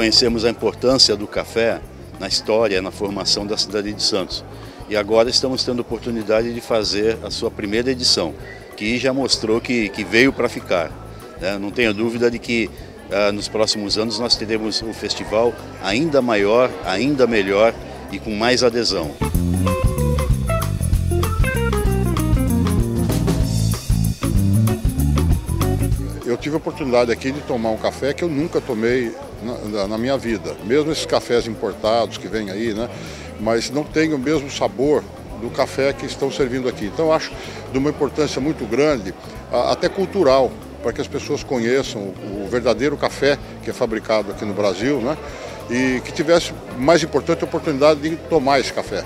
conhecemos a importância do café na história, na formação da cidade de Santos. E agora estamos tendo a oportunidade de fazer a sua primeira edição, que já mostrou que veio para ficar, né? Não tenho dúvida de que nos próximos anos nós teremos um festival ainda maior, ainda melhor e com mais adesão. Eu tive a oportunidade aqui de tomar um café que eu nunca tomei na minha vida. Mesmo esses cafés importados que vêm aí, né? Mas não tem o mesmo sabor do café que estão servindo aqui. Então eu acho de uma importância muito grande, até cultural, para que as pessoas conheçam o verdadeiro café que é fabricado aqui no Brasil, né? E que tivesse mais importante a oportunidade de tomar esse café.